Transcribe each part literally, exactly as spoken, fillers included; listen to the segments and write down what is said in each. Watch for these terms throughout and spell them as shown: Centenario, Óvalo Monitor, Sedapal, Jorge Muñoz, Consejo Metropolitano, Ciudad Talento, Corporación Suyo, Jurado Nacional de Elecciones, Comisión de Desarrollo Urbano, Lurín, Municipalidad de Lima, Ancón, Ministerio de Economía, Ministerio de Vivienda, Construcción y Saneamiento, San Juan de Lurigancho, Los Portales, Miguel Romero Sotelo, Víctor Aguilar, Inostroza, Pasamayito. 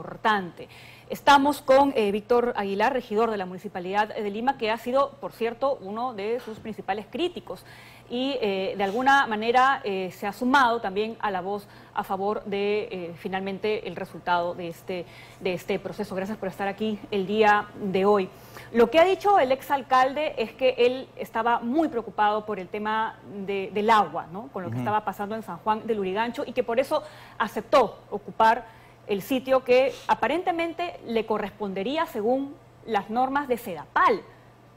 importante. Estamos con eh, Víctor Aguilar, regidor de la Municipalidad de Lima, que ha sido, por cierto, uno de sus principales críticos y eh, de alguna manera eh, se ha sumado también a la voz a favor de eh, finalmente el resultado de este, de este proceso. Gracias por estar aquí el día de hoy. Lo que ha dicho el exalcalde es que él estaba muy preocupado por el tema de, del agua, ¿no? Con lo uh-huh. que estaba pasando en San Juan de Lurigancho, y que por eso aceptó ocupar el sitio que aparentemente le correspondería según las normas de Sedapal.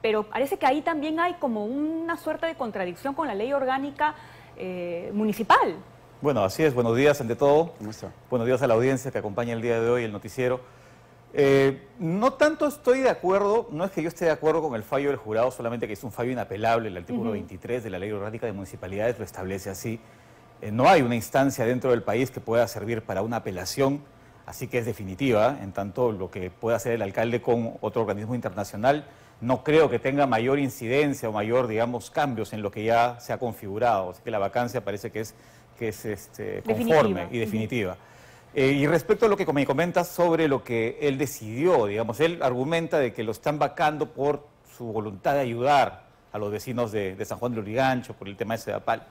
Pero parece que ahí también hay como una suerte de contradicción con la ley orgánica eh, municipal. Bueno, así es. Buenos días, ante todo. ¿Cómo está? Buenos días a la audiencia que acompaña el día de hoy el noticiero. Eh, no tanto estoy de acuerdo, no es que yo esté de acuerdo con el fallo del jurado, solamente que es un fallo inapelable. El artículo uh-huh. veintitrés de la ley orgánica de municipalidades lo establece así. Eh, no hay una instancia dentro del país que pueda servir para una apelación, así que es definitiva. En tanto, lo que pueda hacer el alcalde con otro organismo internacional no creo que tenga mayor incidencia o mayor, digamos, cambios en lo que ya se ha configurado. Así que la vacancia parece que es, que es este, conforme definitiva. y definitiva. Uh-huh. eh, y respecto a lo que me comentas sobre lo que él decidió, digamos, él argumenta de que lo están vacando por su voluntad de ayudar a los vecinos de, de San Juan de Lurigancho, por el tema de Sedapal.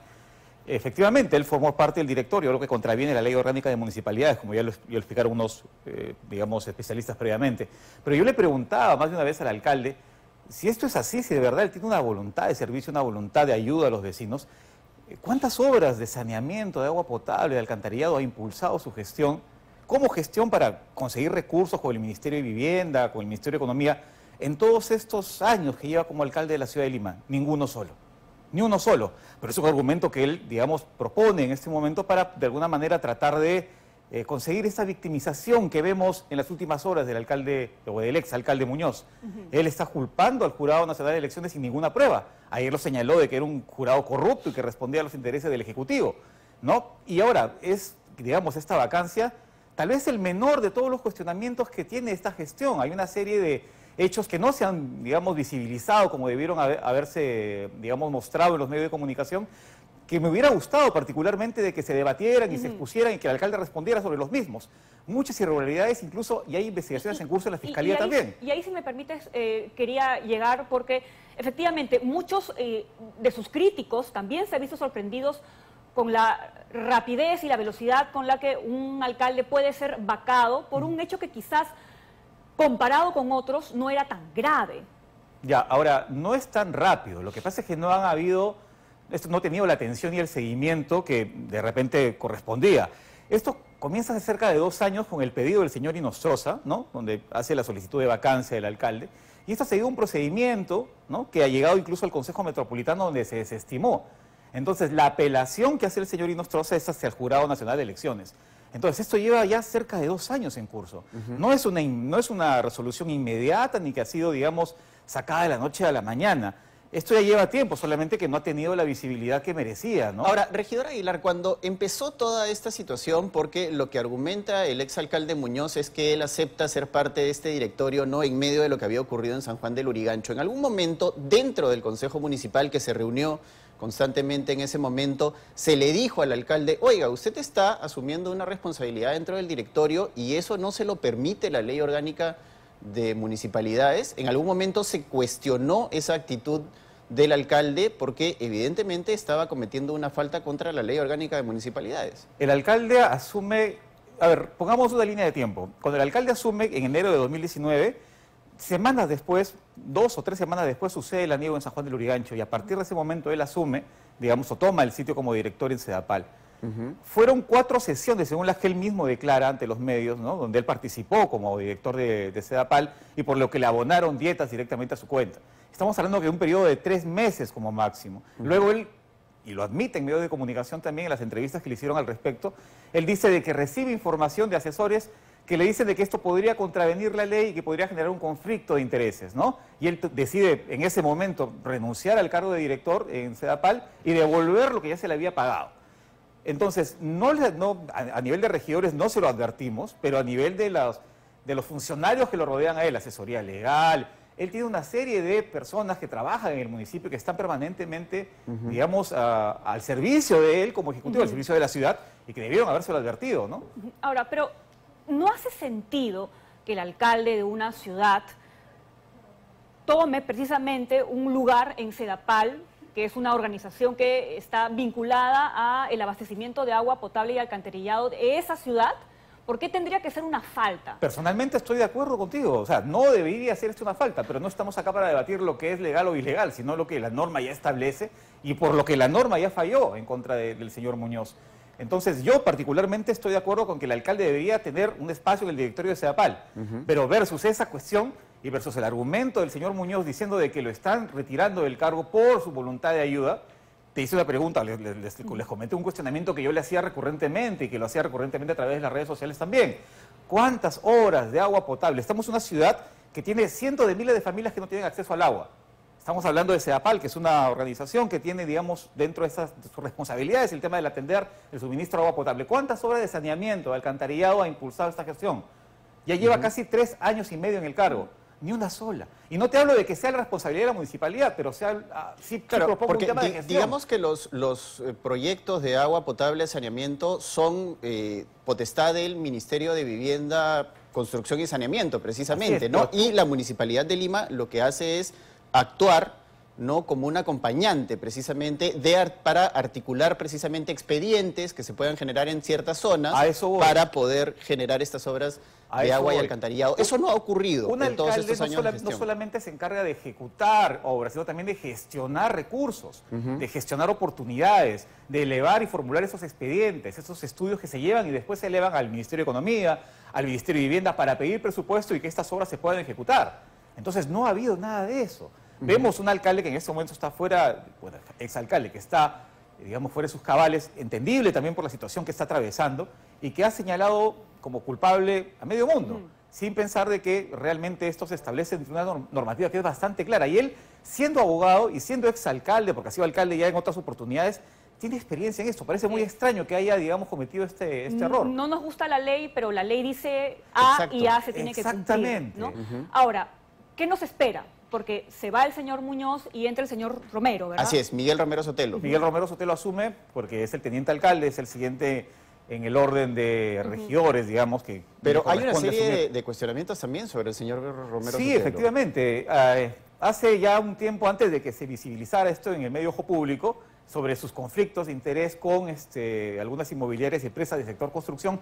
Efectivamente, él formó parte del directorio, lo que contraviene la ley orgánica de municipalidades, como ya lo, ya lo explicaron unos, eh, digamos, especialistas previamente. Pero yo le preguntaba más de una vez al alcalde, si esto es así, si de verdad él tiene una voluntad de servicio, una voluntad de ayuda a los vecinos, ¿cuántas obras de saneamiento, de agua potable, de alcantarillado ha impulsado su gestión? ¿Cómo gestión para conseguir recursos con el Ministerio de Vivienda, con el Ministerio de Economía, en todos estos años que lleva como alcalde de la Ciudad de Lima? Ninguno solo, ni uno solo. Pero es un argumento que él, digamos, propone en este momento para, de alguna manera, tratar de Eh, conseguir esa victimización que vemos en las últimas horas del alcalde, o del exalcalde Muñoz. Uh-huh. Él está culpando al Jurado Nacional de Elecciones sin ninguna prueba. Ayer lo señaló de que era un jurado corrupto y que respondía a los intereses del Ejecutivo, ¿no? Y ahora es, digamos, esta vacancia, tal vez el menor de todos los cuestionamientos que tiene esta gestión. Hay una serie de hechos que no se han, digamos, visibilizado como debieron haber, haberse, digamos, mostrado en los medios de comunicación, que me hubiera gustado particularmente de que se debatieran y uh-huh. se expusieran y que el alcalde respondiera sobre los mismos. Muchas irregularidades incluso, y hay investigaciones y, en curso en la Fiscalía y, y ahí, también. Y ahí, si me permites, eh, quería llegar porque efectivamente muchos eh, de sus críticos también se han visto sorprendidos con la rapidez y la velocidad con la que un alcalde puede ser vacado por uh-huh. un hecho que quizás comparado con otros no era tan grave. Ya, ahora, no es tan rápido. Lo que pasa es que no han habido... Esto no ha tenido la atención y el seguimiento que de repente correspondía. Esto comienza hace cerca de dos años con el pedido del señor Inostroza, ¿no? Donde hace la solicitud de vacancia del alcalde. Y esto ha seguido un procedimiento, ¿no? Que ha llegado incluso al Consejo Metropolitano, donde se desestimó. Entonces, la apelación que hace el señor Inostroza es hacia el Jurado Nacional de Elecciones. Entonces, esto lleva ya cerca de dos años en curso. Uh-huh. No es una, no es una resolución inmediata ni que ha sido, digamos, sacada de la noche a la mañana. Esto ya lleva tiempo, solamente que no ha tenido la visibilidad que merecía, ¿no? Ahora, regidor Aguilar, cuando empezó toda esta situación, porque lo que argumenta el exalcalde Muñoz es que él acepta ser parte de este directorio, ¿no?, en medio de lo que había ocurrido en San Juan de Lurigancho. En algún momento, dentro del Consejo Municipal que se reunió constantemente en ese momento, se le dijo al alcalde, oiga, usted está asumiendo una responsabilidad dentro del directorio y eso no se lo permite la ley orgánica de municipalidades. En algún momento se cuestionó esa actitud del alcalde porque evidentemente estaba cometiendo una falta contra la ley orgánica de municipalidades. El alcalde asume, a ver, pongamos una línea de tiempo. Cuando el alcalde asume en enero de dos mil diecinueve, semanas después, dos o tres semanas después sucede el aniego en San Juan de Lurigancho y a partir de ese momento él asume, digamos, o toma el sitio como director en Sedapal. Uh-huh. Fueron cuatro sesiones, según las que él mismo declara ante los medios, ¿no?, donde él participó como director de, de Sedapal y por lo que le abonaron dietas directamente a su cuenta. Estamos hablando de un periodo de tres meses como máximo. Uh-huh. Luego él, y lo admite en medios de comunicación también, en las entrevistas que le hicieron al respecto, él dice de que recibe información de asesores que le dicen de que esto podría contravenir la ley y que podría generar un conflicto de intereses, ¿no? Y él decide en ese momento renunciar al cargo de director en Sedapal y devolver lo que ya se le había pagado. Entonces, no, no, a nivel de regidores no se lo advertimos, pero a nivel de los, de los funcionarios que lo rodean a él, asesoría legal, él tiene una serie de personas que trabajan en el municipio que están permanentemente, uh-huh. digamos, a, al servicio de él como ejecutivo, uh-huh. al servicio de la ciudad, y que debieron habérselo advertido, ¿no? Ahora, pero no hace sentido que el alcalde de una ciudad tome precisamente un lugar en Sedapal, que es una organización que está vinculada al abastecimiento de agua potable y alcantarillado de esa ciudad. ¿Por qué tendría que ser una falta? Personalmente estoy de acuerdo contigo, o sea, no debería ser esto una falta, pero no estamos acá para debatir lo que es legal o ilegal, sino lo que la norma ya establece y por lo que la norma ya falló en contra de, del señor Muñoz. Entonces yo particularmente estoy de acuerdo con que el alcalde debería tener un espacio en el directorio de Sedapal, uh-huh. pero versus esa cuestión y versus el argumento del señor Muñoz diciendo de que lo están retirando del cargo por su voluntad de ayuda. Te hice una pregunta, les, les, les comenté un cuestionamiento que yo le hacía recurrentemente y que lo hacía recurrentemente a través de las redes sociales también. ¿Cuántas obras de agua potable? Estamos en una ciudad que tiene cientos de miles de familias que no tienen acceso al agua. Estamos hablando de Sedapal, que es una organización que tiene, digamos, dentro de esas de sus responsabilidades el tema del atender el suministro de agua potable. ¿Cuántas obras de saneamiento, de alcantarillado ha impulsado esta gestión? Ya lleva uh-huh. casi tres años y medio en el cargo. Ni una sola. Y no te hablo de que sea la responsabilidad de la municipalidad, pero sea ah, sí, claro, sí propongo porque un tema de gestión. Digamos que los, los proyectos de agua potable, saneamiento, son eh, potestad del Ministerio de Vivienda, Construcción y Saneamiento, precisamente, es, ¿no? Pero... Y la Municipalidad de Lima lo que hace es actuar, ¿no?, como un acompañante, precisamente, de art para articular, precisamente, expedientes que se puedan generar en ciertas zonas a eso voy. Para poder generar estas obras de agua y alcantarillado. Eso no ha ocurrido en todos estos años. Un alcalde no solamente se encarga de ejecutar obras, sino también de gestionar recursos, uh-huh. de gestionar oportunidades, de elevar y formular esos expedientes, esos estudios que se llevan y después se elevan al Ministerio de Economía, al Ministerio de Vivienda para pedir presupuesto y que estas obras se puedan ejecutar. Entonces no ha habido nada de eso. Uh-huh. Vemos un alcalde que en este momento está fuera, bueno, exalcalde que está, digamos, fuera de sus cabales, entendible también por la situación que está atravesando y que ha señalado como culpable a medio mundo, mm. sin pensar de que realmente esto se establece entre una normativa que es bastante clara. Y él, siendo abogado y siendo exalcalde, porque ha sido alcalde ya en otras oportunidades, tiene experiencia en esto. Parece muy eh, extraño que haya, digamos, cometido este, este error. No nos gusta la ley, pero la ley dice A Exacto. y A se tiene que cumplir. Exactamente. ¿No? Uh-huh. Ahora, ¿qué nos espera? Porque se va el señor Muñoz y entra el señor Romero, ¿verdad? Así es, Miguel Romero Sotelo. Miguel Romero Sotelo asume, porque es el teniente alcalde, es el siguiente... en el orden de regidores, digamos que... Pero hay una serie de, de cuestionamientos también sobre el señor Romero Sotelo. Sí, efectivamente. Eh, hace ya un tiempo antes de que se visibilizara esto en el medio ojo público, sobre sus conflictos de interés con este, algunas inmobiliarias y empresas del sector construcción,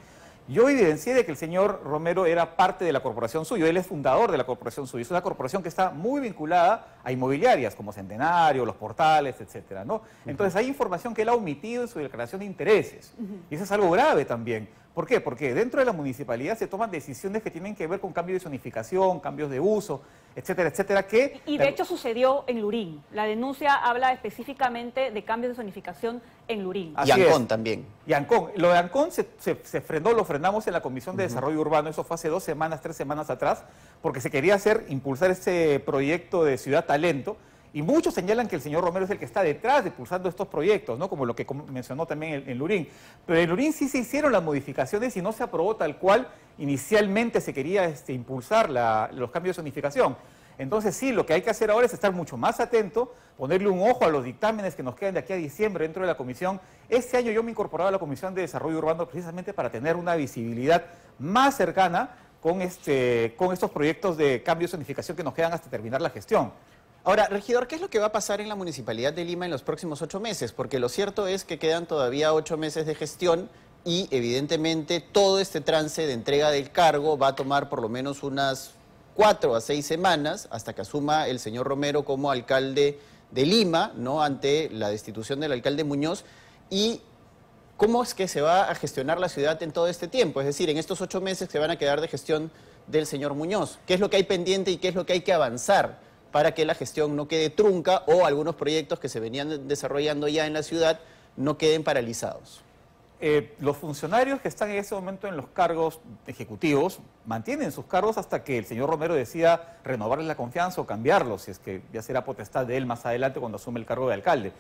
yo evidencié de que el señor Romero era parte de la Corporación Suyo, él es fundador de la Corporación Suyo, es una corporación que está muy vinculada a inmobiliarias como Centenario, Los Portales, etcétera, ¿no? Entonces hay información que él ha omitido en su declaración de intereses, y eso es algo grave también. ¿Por qué? Porque dentro de la municipalidad se toman decisiones que tienen que ver con cambios de zonificación, cambios de uso, etcétera, etcétera, que... Y de hecho sucedió en Lurín. La denuncia habla específicamente de cambios de zonificación en Lurín. Así y Ancón es. También. Y Ancón. Lo de Ancón se, se, se frenó, lo frenamos en la Comisión de uh-huh. Desarrollo Urbano, eso fue hace dos semanas, tres semanas atrás, porque se quería hacer, impulsar este proyecto de Ciudad Talento, y muchos señalan que el señor Romero es el que está detrás de impulsando estos proyectos, ¿no? Como lo que mencionó también en Lurín. Pero en Lurín sí se hicieron las modificaciones y no se aprobó tal cual inicialmente se quería este, impulsar la, los cambios de zonificación. Entonces sí, lo que hay que hacer ahora es estar mucho más atento, ponerle un ojo a los dictámenes que nos quedan de aquí a diciembre dentro de la comisión. Este año yo me incorporaba a la Comisión de Desarrollo Urbano precisamente para tener una visibilidad más cercana con, este, con estos proyectos de cambios de zonificación que nos quedan hasta terminar la gestión. Ahora, regidor, ¿qué es lo que va a pasar en la Municipalidad de Lima en los próximos ocho meses? Porque lo cierto es que quedan todavía ocho meses de gestión y evidentemente todo este trance de entrega del cargo va a tomar por lo menos unas cuatro a seis semanas hasta que asuma el señor Romero como alcalde de Lima, ¿no?, ante la destitución del alcalde Muñoz. Y ¿cómo es que se va a gestionar la ciudad en todo este tiempo? Es decir, en estos ocho meses que van a quedar de gestión del señor Muñoz, ¿qué es lo que hay pendiente y qué es lo que hay que avanzar para que la gestión no quede trunca o algunos proyectos que se venían desarrollando ya en la ciudad no queden paralizados? Eh, los funcionarios que están en ese momento en los cargos ejecutivos mantienen sus cargos hasta que el señor Romero decida renovarles la confianza o cambiarlos, si es que ya será potestad de él más adelante cuando asume el cargo de alcalde.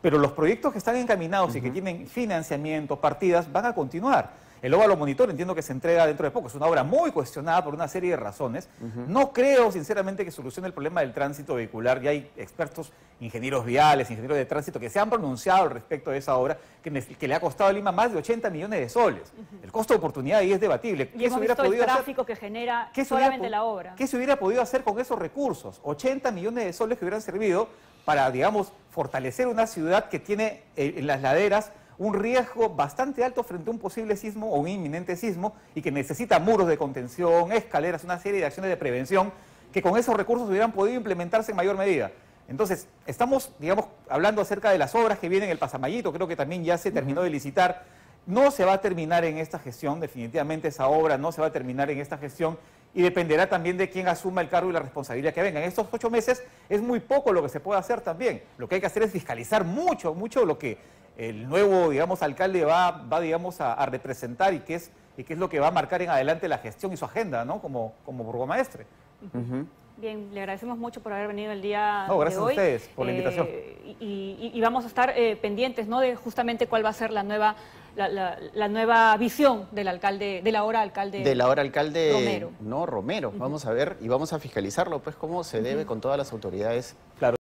Pero los proyectos que están encaminados uh-huh. y que tienen financiamiento, partidas, van a continuar. El Óvalo Monitor entiendo que se entrega dentro de poco. Es una obra muy cuestionada por una serie de razones. Uh-huh. No creo, sinceramente, que solucione el problema del tránsito vehicular. Ya hay expertos, ingenieros viales, ingenieros de tránsito, que se han pronunciado al respecto de esa obra, que, me, que le ha costado a Lima más de ochenta millones de soles. Uh-huh. El costo de oportunidad ahí es debatible. ¿Qué se hubiera podido hacer? Tráfico que genera solamente la obra. ¿Qué se hubiera podido hacer con esos recursos? ochenta millones de soles que hubieran servido para, digamos, fortalecer una ciudad que tiene eh, en las laderas un riesgo bastante alto frente a un posible sismo o un inminente sismo y que necesita muros de contención, escaleras, una serie de acciones de prevención que con esos recursos hubieran podido implementarse en mayor medida. Entonces, estamos, digamos, hablando acerca de las obras que vienen en el Pasamayito, creo que también ya se terminó de licitar. No se va a terminar en esta gestión, definitivamente esa obra no se va a terminar en esta gestión. Y dependerá también de quién asuma el cargo y la responsabilidad que venga. En estos ocho meses es muy poco lo que se puede hacer también. Lo que hay que hacer es fiscalizar mucho, mucho lo que el nuevo, digamos, alcalde va, va digamos, a, a representar y qué es, y qué es lo que va a marcar en adelante la gestión y su agenda, ¿no? Como, como burgomaestre. Uh-huh. Bien, le agradecemos mucho por haber venido el día no, de hoy. Gracias a ustedes por la invitación. Eh, y, y, y vamos a estar eh, pendientes, ¿no?, de justamente cuál va a ser la nueva... La, la, la nueva visión del alcalde, del ahora alcalde del ahora alcalde Romero. No, Romero. Uh-huh. Vamos a ver y vamos a fiscalizarlo, pues, cómo se uh-huh. debe con todas las autoridades. Claro.